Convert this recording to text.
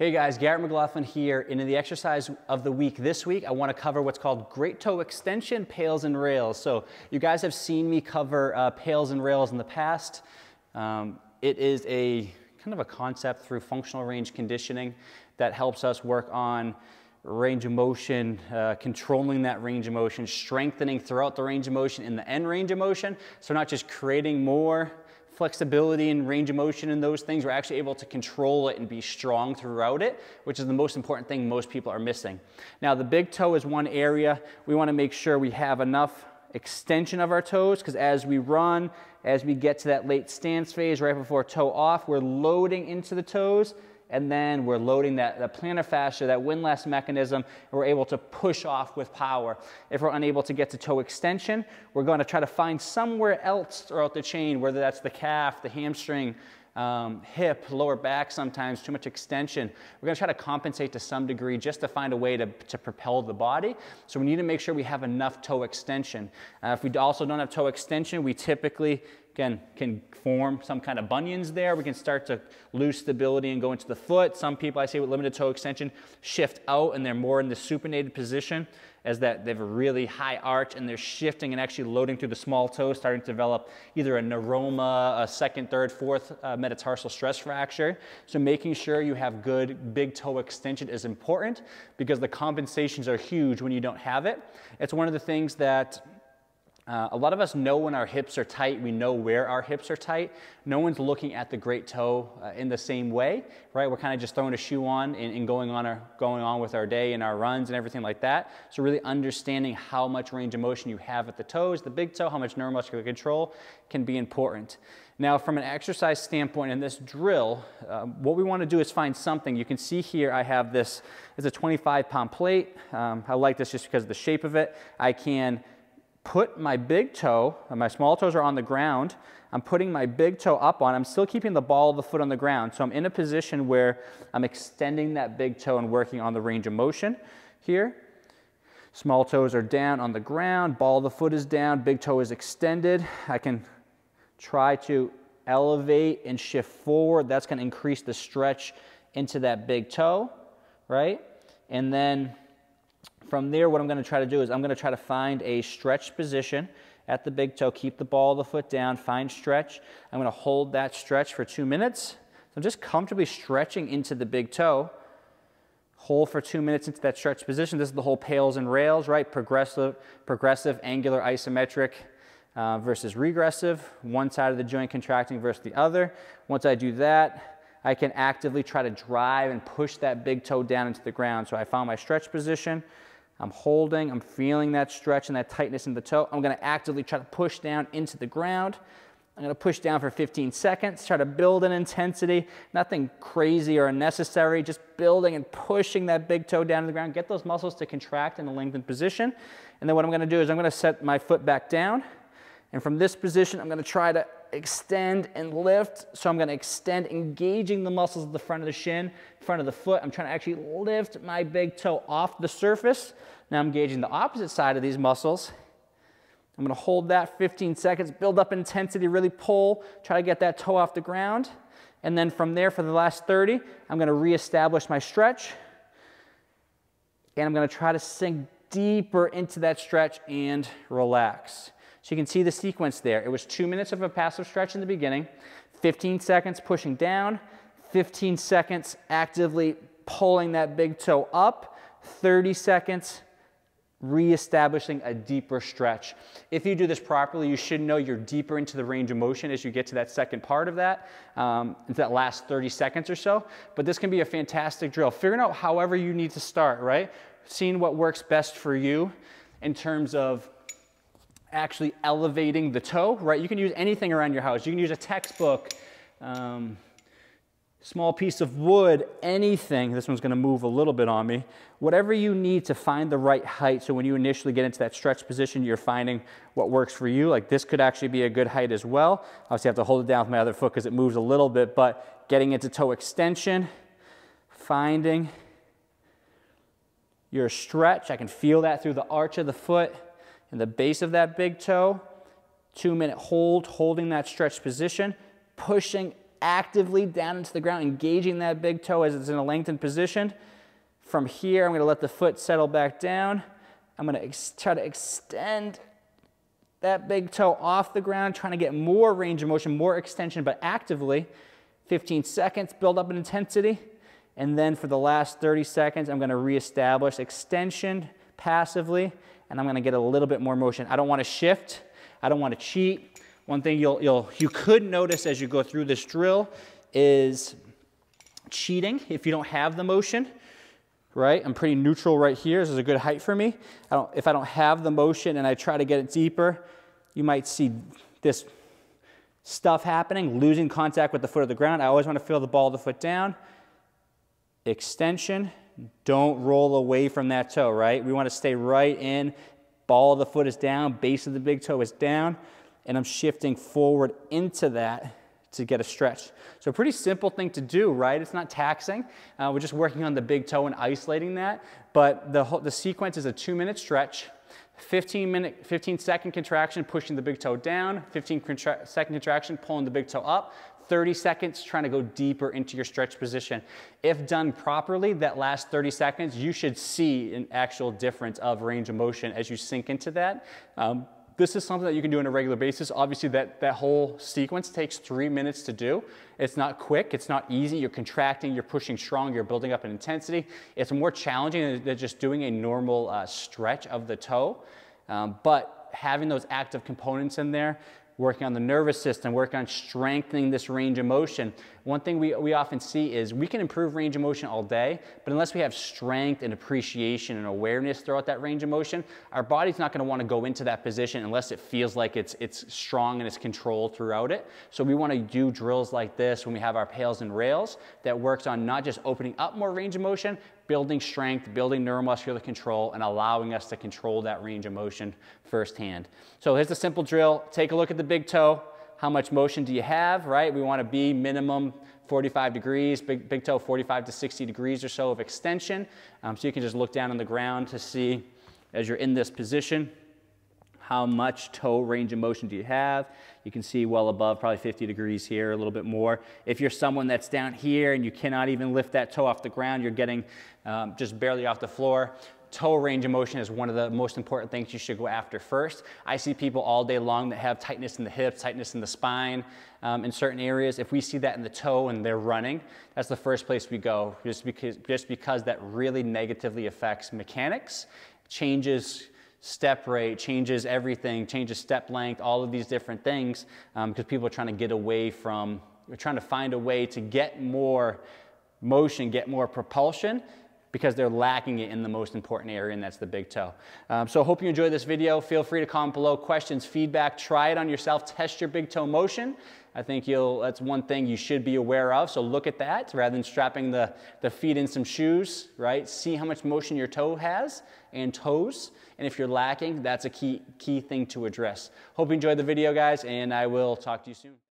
Hey guys, Garrett McLaughlin here, and in the exercise of the week this week, I want to cover what's called great toe extension, pails and rails. So you guys have seen me cover pails and rails in the past. It is a kind of a concept through functional range conditioning that helps us work on range of motion, controlling that range of motion, strengthening throughout the range of motion in the end range of motion. So not just creating more flexibility and range of motion and those things, we're actually able to control it and be strong throughout it, which is the most important thing most people are missing. Now, the big toe is one area. We want to make sure we have enough extension of our toes, because as we run, as we get to that late stance phase right before toe off, we're loading into the toes, and then we're loading that plantar fascia, that windlass mechanism, and we're able to push off with power. If we're unable to get to toe extension, we're gonna try to find somewhere else throughout the chain, whether that's the calf, the hamstring, hip, lower back sometimes, too much extension. We're gonna try to compensate to some degree just to find a way to propel the body. So we need to make sure we have enough toe extension. If we also don't have toe extension, we typically can form some kind of bunions there. We can start to lose stability and go into the foot. Some people I see with limited toe extension shift out and they're more in the supinated position, as that they have a really high arch and they're shifting and actually loading through the small toe, starting to develop either a neuroma, a second, third, fourth metatarsal stress fracture. So making sure you have good big toe extension is important, because the compensations are huge when you don't have it. It's one of the things that a lot of us know when our hips are tight. We know where our hips are tight. No one's looking at the great toe in the same way, right? We're kind of just throwing a shoe on and going on with our day and our runs and everything like that. So really understanding how much range of motion you have at the toes, the big toe, how much neuromuscular control can be important. Now, from an exercise standpoint in this drill, what we want to do is find something. You can see here I have this, it's a 25-pound plate. I like this just because of the shape of it. I can put my big toe, my small toes are on the ground, I'm putting my big toe up on, I'm still keeping the ball of the foot on the ground, so I'm in a position where I'm extending that big toe and working on the range of motion here. Small toes are down on the ground, ball of the foot is down, big toe is extended. I can try to elevate and shift forward. That's going to increase the stretch into that big toe, right? And then from there, what I'm going to try to do is I'm going to try to find a stretch position at the big toe, keep the ball of the foot down, find stretch. I'm going to hold that stretch for 2 minutes. So I'm just comfortably stretching into the big toe, hold for 2 minutes into that stretch position. This is the whole pails and rails, right? Progressive, angular, isometric versus regressive. One side of the joint contracting versus the other. Once I do that, I can actively try to drive and push that big toe down into the ground. So I found my stretch position. I'm holding, I'm feeling that stretch and that tightness in the toe. I'm gonna actively try to push down into the ground. I'm gonna push down for 15 seconds, try to build an intensity, nothing crazy or unnecessary, just building and pushing that big toe down to the ground, get those muscles to contract in a lengthened position. And then what I'm gonna do is I'm gonna set my foot back down. And from this position, I'm gonna try to extend and lift. So I'm going to extend, engaging the muscles at the front of the shin, front of the foot. I'm trying to actually lift my big toe off the surface. Now I'm engaging the opposite side of these muscles. I'm going to hold that 15 seconds, build up intensity, really pull, try to get that toe off the ground. And then from there, for the last 30, I'm going to reestablish my stretch. And I'm going to try to sink deeper into that stretch and relax. So you can see the sequence there. It was 2 minutes of a passive stretch in the beginning, 15 seconds pushing down, 15 seconds actively pulling that big toe up, 30 seconds reestablishing a deeper stretch. If you do this properly, you should know you're deeper into the range of motion as you get to that second part of that, into that last 30 seconds or so. But this can be a fantastic drill. Figuring out however you need to start, right? Seeing what works best for you in terms of actually elevating the toe, right? You can use anything around your house. You can use a textbook, small piece of wood, anything. This one's gonna move a little bit on me. Whatever you need to find the right height, so when you initially get into that stretch position, you're finding what works for you. Like this could actually be a good height as well. Obviously I have to hold it down with my other foot because it moves a little bit, but getting into toe extension, finding your stretch. I can feel that through the arch of the foot and the base of that big toe. 2 minute hold, holding that stretch position, pushing actively down into the ground, engaging that big toe as it's in a lengthened position. From here, I'm going to let the foot settle back down. I'm going to try to extend that big toe off the ground, trying to get more range of motion, more extension, but actively. 15 seconds, build up in intensity. And then for the last 30 seconds, I'm going to reestablish extension passively, and I'm going to get a little bit more motion. I don't want to shift. I don't want to cheat. One thing you could notice as you go through this drill is cheating if you don't have the motion, right? I'm pretty neutral right here. This is a good height for me. If I don't have the motion and I try to get it deeper, you might see this stuff happening, losing contact with the foot of the ground. I always want to feel the ball of the foot down. Extension. Don't roll away from that toe, right? We want to stay right in. Ball of the foot is down. Base of the big toe is down. And I'm shifting forward into that to get a stretch. So pretty simple thing to do, right? It's not taxing. We're just working on the big toe and isolating that. But the sequence is a 2-minute stretch, 15-second contraction, pushing the big toe down, 15-second contraction, pulling the big toe up, 30 seconds trying to go deeper into your stretch position. If done properly, that last 30 seconds, you should see an actual difference of range of motion as you sink into that. This is something that you can do on a regular basis. Obviously, that whole sequence takes 3 minutes to do. It's not quick. It's not easy. You're contracting. You're pushing strong. You're building up an intensity. It's more challenging than just doing a normal stretch of the toe. But having those active components in there, working on the nervous system, working on strengthening this range of motion. One thing we often see is we can improve range of motion all day, but unless we have strength and appreciation and awareness throughout that range of motion, our body's not going to want to go into that position unless it feels like it's strong and it's controlled throughout it. So we want to do drills like this when we have our pails and rails that works on not just opening up more range of motion, building strength, building neuromuscular control, and allowing us to control that range of motion firsthand. So here's the simple drill. Take a look at the big toe. How much motion do you have, right? We want to be minimum 45 degrees, big toe 45 to 60 degrees or so of extension. So you can just look down on the ground to see, as you're in this position, how much toe range of motion do you have? You can see well above, probably 50 degrees here, a little bit more. If you're someone that's down here and you cannot even lift that toe off the ground, you're getting just barely off the floor. Toe range of motion is one of the most important things you should go after first. I see people all day long that have tightness in the hips, tightness in the spine in certain areas. If we see that in the toe and they're running, that's the first place we go, just because that really negatively affects mechanics, changes step rate, changes everything, changes step length, all of these different things, because people are trying to get away from, they're trying to find a way to get more motion, get more propulsion, because they're lacking it in the most important area, and that's the big toe. So I hope you enjoyed this video. Feel free to comment below, questions, feedback, try it on yourself, test your big toe motion. I think that's one thing you should be aware of, so look at that rather than strapping the feet in some shoes, right? See how much motion your toe has and toes, and if you're lacking, that's a key thing to address. Hope you enjoyed the video, guys, and I will talk to you soon.